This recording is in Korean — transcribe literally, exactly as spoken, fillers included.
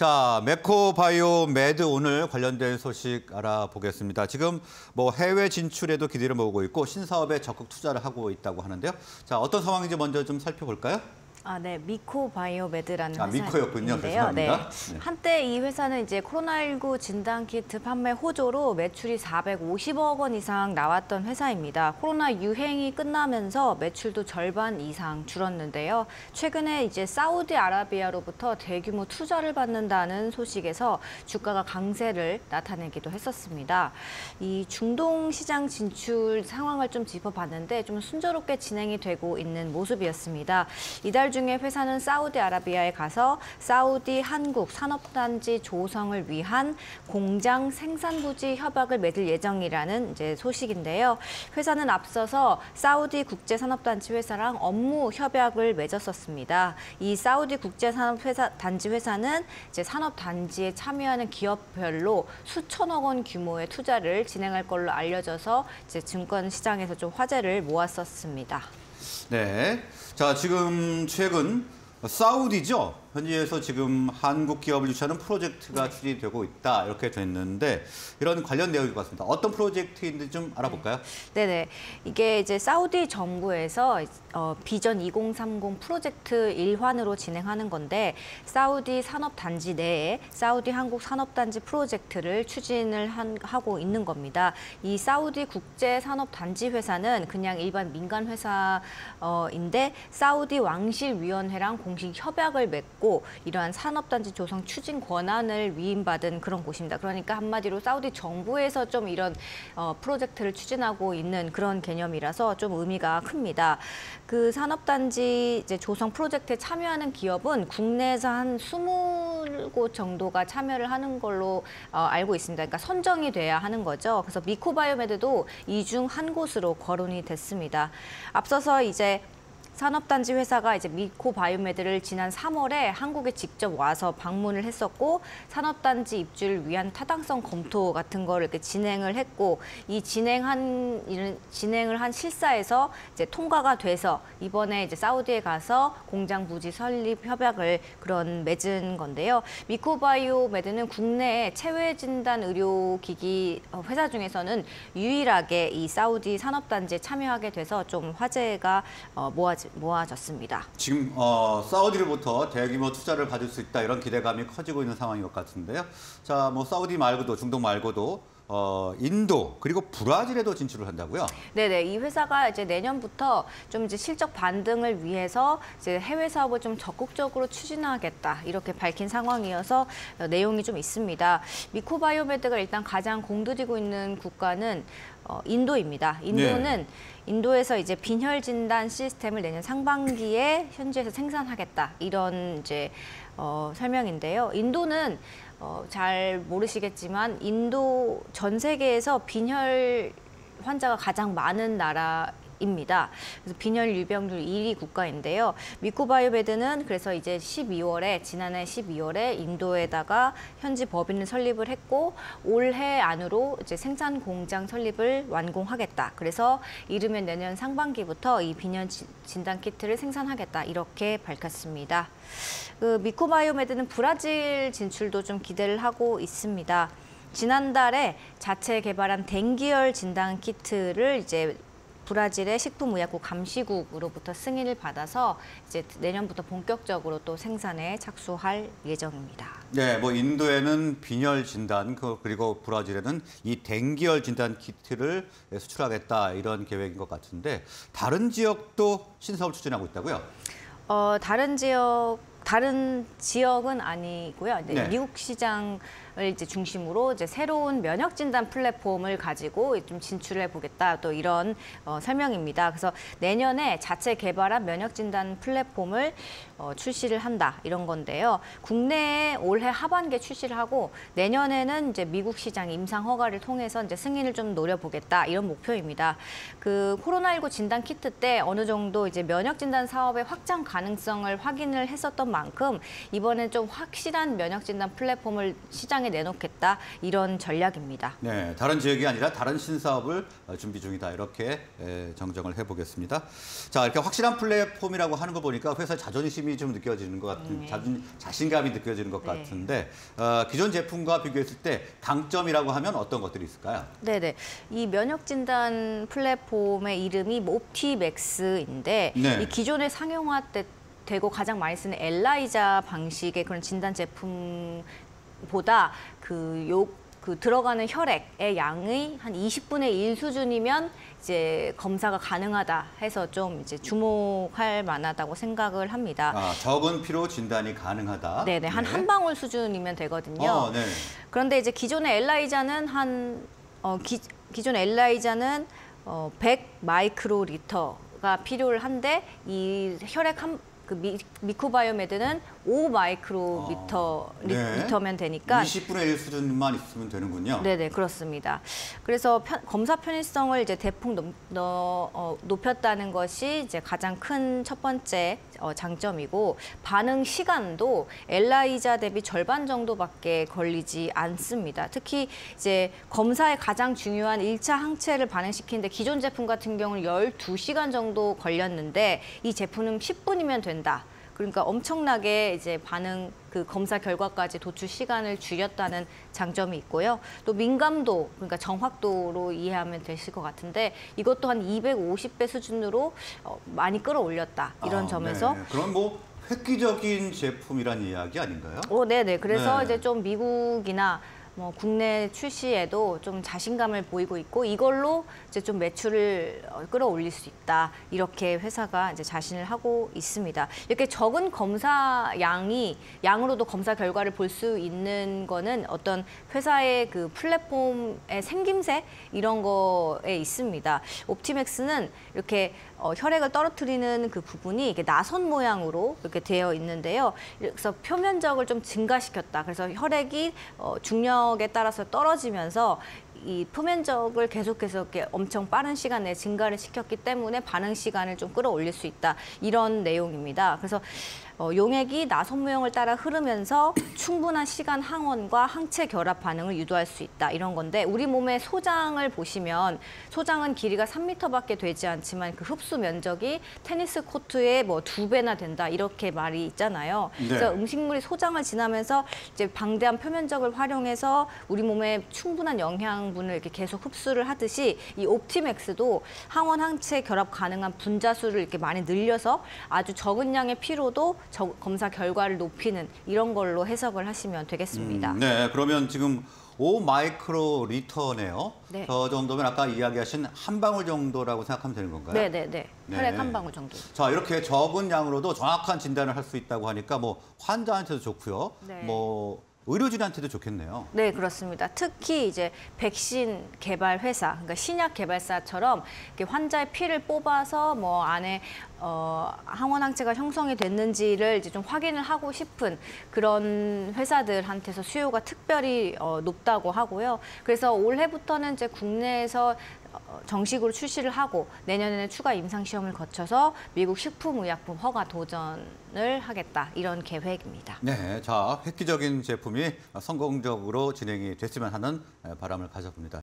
자, 미코바이오메드 오늘 관련된 소식 알아보겠습니다. 지금 뭐 해외 진출에도 기대를 모으고 있고 신사업에 적극 투자를 하고 있다고 하는데요. 자, 어떤 상황인지 먼저 좀 살펴볼까요? 아, 네, 미코바이오메드라는 회사인데요. 아, 미코였군요. 죄송합니다. 네. 한때 이 회사는 이제 코로나 일구 진단키트 판매 호조로 매출이 사백오십억 원 이상 나왔던 회사입니다. 코로나 유행이 끝나면서 매출도 절반 이상 줄었는데요. 최근에 이제 사우디아라비아로부터 대규모 투자를 받는다는 소식에서 주가가 강세를 나타내기도 했었습니다. 이 중동 시장 진출 상황을 좀 짚어봤는데 좀 순조롭게 진행이 되고 있는 모습이었습니다. 이달 중에 회사는 사우디아라비아에 가서 사우디 한국 산업단지 조성을 위한 공장 생산부지 협약을 맺을 예정이라는 이제 소식인데요. 회사는 앞서서 사우디 국제산업단지 회사랑 업무 협약을 맺었었습니다. 이 사우디 국제산업단지 회사는 이제 산업단지에 참여하는 기업별로 수천억 원 규모의 투자를 진행할 걸로 알려져서 이제 증권시장에서 좀 화제를 모았었습니다. 네, 자 지금 최근 사우디죠. 현지에서 지금 한국 기업을 유치하는 프로젝트가 네. 추진되고 있다 이렇게 됐는데 이런 관련 내용일 것 같습니다. 어떤 프로젝트인지 좀 알아볼까요? 네, 네. 이게 이제 사우디 정부에서 어, 비전 이공삼공 프로젝트 일환으로 진행하는 건데 사우디 산업단지 내에 사우디 한국 산업단지 프로젝트를 추진을 한, 하고 있는 겁니다. 이 사우디 국제산업단지 회사는 그냥 일반 민간 회사인데 사우디 왕실위원회랑 공식 협약을 맺고 이러한 산업단지 조성 추진 권한을 위임받은 그런 곳입니다. 그러니까 한마디로 사우디 정부에서 좀 이런 어, 프로젝트를 추진하고 있는 그런 개념이라서 좀 의미가 큽니다. 그 산업단지 이제 조성 프로젝트에 참여하는 기업은 국내에서 한 이십 곳 정도가 참여를 하는 걸로 어, 알고 있습니다. 그러니까 선정이 돼야 하는 거죠. 그래서 미코바이오메드도 이 중 한 곳으로 거론이 됐습니다. 앞서서 이제 산업단지 회사가 이제 미코바이오메드를 지난 삼월에 한국에 직접 와서 방문을 했었고 산업단지 입주를 위한 타당성 검토 같은 거를 이렇게 진행을 했고 이 진행한 이런 진행을 한 실사에서 이제 통과가 돼서 이번에 이제 사우디에 가서 공장 부지 설립 협약을 그런 맺은 건데요. 미코바이오메드는 국내 체외 진단 의료 기기 회사 중에서는 유일하게 이 사우디 산업단지에 참여하게 돼서 좀 화제가 모아지. 모아졌습니다. 지금 어, 사우디로부터 대규모 투자를 받을 수 있다 이런 기대감이 커지고 있는 상황인 것 같은데요. 자, 뭐 사우디 말고도 중동 말고도 어, 인도 그리고 브라질에도 진출을 한다고요? 네네, 이 회사가 이제 내년부터 좀 이제 실적 반등을 위해서 이제 해외 사업을 좀 적극적으로 추진하겠다 이렇게 밝힌 상황이어서 내용이 좀 있습니다. 미코바이오메드가 일단 가장 공들이고 있는 국가는 어, 인도입니다. 인도는 네. 인도에서 이제 빈혈 진단 시스템을 내년 상반기에 현지에서 생산하겠다 이런 이제 어, 설명인데요. 인도는 어, 잘 모르시겠지만 인도 전 세계에서 빈혈 환자가 가장 많은 나라. 입니다. 그래서 빈혈 유병률 일 위 국가인데요. 미코바이오메드는 그래서 이제 십이월에 지난해 십이월에 인도에다가 현지 법인을 설립을 했고 올해 안으로 이제 생산 공장 설립을 완공하겠다. 그래서 이르면 내년 상반기부터 이 빈혈 진단 키트를 생산하겠다 이렇게 밝혔습니다. 그 미코바이오메드는 브라질 진출도 좀 기대를 하고 있습니다. 지난달에 자체 개발한 댕기열 진단 키트를 이제 브라질의 식품의약국 감시국으로부터 승인을 받아서 이제 내년부터 본격적으로 또 생산에 착수할 예정입니다. 네, 뭐 인도에는 빈혈 진단 그리고 브라질에는 이 댕기열 진단 키트를 수출하겠다 이런 계획인 것 같은데 다른 지역도 신사업 추진하고 있다고요? 어, 다른 지역 다른 지역은 아니고요. 이제 네. 미국 시장을 이제 중심으로 이제 새로운 면역 진단 플랫폼을 가지고 좀 진출해 보겠다. 또 이런 어, 설명입니다. 그래서 내년에 자체 개발한 면역 진단 플랫폼을 어, 출시를 한다. 이런 건데요. 국내에 올해 하반기에 출시를 하고 내년에는 이제 미국 시장 임상 허가를 통해서 이제 승인을 좀 노려보겠다. 이런 목표입니다. 그 코로나 일구 진단 키트 때 어느 정도 이제 면역 진단 사업의 확장 가능성을 확인을 했었던 만큼 이번엔 좀 확실한 면역 진단 플랫폼을 시장에 내놓겠다, 이런 전략입니다. 네, 다른 지역이 아니라 다른 신사업을 준비 중이다, 이렇게 정정을 해보겠습니다. 자, 이렇게 확실한 플랫폼이라고 하는 거 보니까 회사 자존심이 좀 느껴지는 것 같은, 네. 자존, 자신감이 느껴지는 것 같은데, 네. 어, 기존 제품과 비교했을 때 강점이라고 하면 어떤 것들이 있을까요? 네네, 이 면역진단 플랫폼의 이름이 옵티맥스인데, 네. 이 기존에 상용화 때 되고 가장 많이 쓰는 엘라이자 방식의 그런 진단 제품보다 그 요 그 들어가는 혈액의 양의 한 이십분의 일 수준이면 이제 검사가 가능하다 해서 좀 이제 주목할 만하다고 생각을 합니다. 아, 적은 피로 진단이 가능하다. 네네, 한 한 네. 방울 수준이면 되거든요. 어, 네. 그런데 이제 기존의 엘라이자는 한 어, 기, 기존 엘라이자는 어, 백 마이크로리터가 필요한데 이 혈액 한 그 미, 미코바이오메드는 오 마이크로미터 아, 리, 네. 리터면 되니까 이십분의 일 수준만 있으면 되는군요. 네네, 그렇습니다. 그래서 편, 검사 편의성을 이제 대폭 높, 너, 어, 높였다는 것이 이제 가장 큰 첫 번째 어, 장점이고, 반응 시간도 엘라이자 대비 절반 정도밖에 걸리지 않습니다. 특히 이제 검사의 가장 중요한 일차 항체를 반응시키는데 기존 제품 같은 경우는 열두시간 정도 걸렸는데 이 제품은 십분이면 된다. 그러니까 엄청나게 이제 반응 그 검사 결과까지 도출 시간을 줄였다는 장점이 있고요. 또 민감도, 그러니까 정확도로 이해하면 되실 것 같은데 이것도 한 이백오십배 수준으로 많이 끌어올렸다, 이런 아, 점에서. 네. 그럼 뭐 획기적인 제품이란 이야기 아닌가요? 어, 네네. 그래서 네. 이제 좀 미국이나 뭐 국내 출시에도 좀 자신감을 보이고 있고, 이걸로 이제 좀 매출을 끌어올릴 수 있다, 이렇게 회사가 이제 자신을 하고 있습니다. 이렇게 적은 검사 양이 양으로도 검사 결과를 볼 수 있는 거는 어떤 회사의 그 플랫폼의 생김새 이런 거에 있습니다. 옵티맥스는 이렇게 어, 혈액을 떨어뜨리는 그 부분이 이렇게 나선 모양으로 이렇게 되어 있는데요. 그래서 표면적을 좀 증가시켰다. 그래서 혈액이 어, 중력 에 따라서 떨어지면서 이 표면적을 계속해서 이렇게 엄청 빠른 시간에 증가를 시켰기 때문에 반응 시간을 좀 끌어올릴 수 있다, 이런 내용입니다. 그래서 어, 용액이 나선 모형을 따라 흐르면서 충분한 시간 항원과 항체 결합 반응을 유도할 수 있다, 이런 건데, 우리 몸의 소장을 보시면 소장은 길이가 삼미터밖에 되지 않지만 그 흡수 면적이 테니스 코트의 뭐 두 배나 된다, 이렇게 말이 있잖아요. 네. 그래서 음식물이 소장을 지나면서 이제 방대한 표면적을 활용해서 우리 몸에 충분한 영양분을 이렇게 계속 흡수를 하듯이 이 옵티맥스도 항원 항체 결합 가능한 분자수를 이렇게 많이 늘려서 아주 적은 양의 피로도 저, 검사 결과를 높이는, 이런 걸로 해석을 하시면 되겠습니다. 음, 네, 그러면 지금 오 마이크로리터네요. 네. 저 정도면 아까 이야기하신 한 방울 정도라고 생각하면 되는 건가요? 네, 네, 네. 혈액 네. 한 방울 정도. 자, 이렇게 적은 양으로도 정확한 진단을 할 수 있다고 하니까 뭐 환자한테도 좋고요. 네. 뭐 의료진한테도 좋겠네요. 네, 그렇습니다. 특히 이제 백신 개발 회사, 그러니까 신약 개발사처럼 이렇게 환자의 피를 뽑아서 뭐 안에 어, 항원 항체가 형성이 됐는지를 이제 좀 확인을 하고 싶은 그런 회사들한테서 수요가 특별히 어, 높다고 하고요. 그래서 올해부터는 이제 국내에서 정식으로 출시를 하고 내년에는 추가 임상시험을 거쳐서 미국 식품의약품 허가 도전을 하겠다, 이런 계획입니다. 네, 자, 획기적인 제품이 성공적으로 진행이 됐으면 하는 바람을 가져봅니다.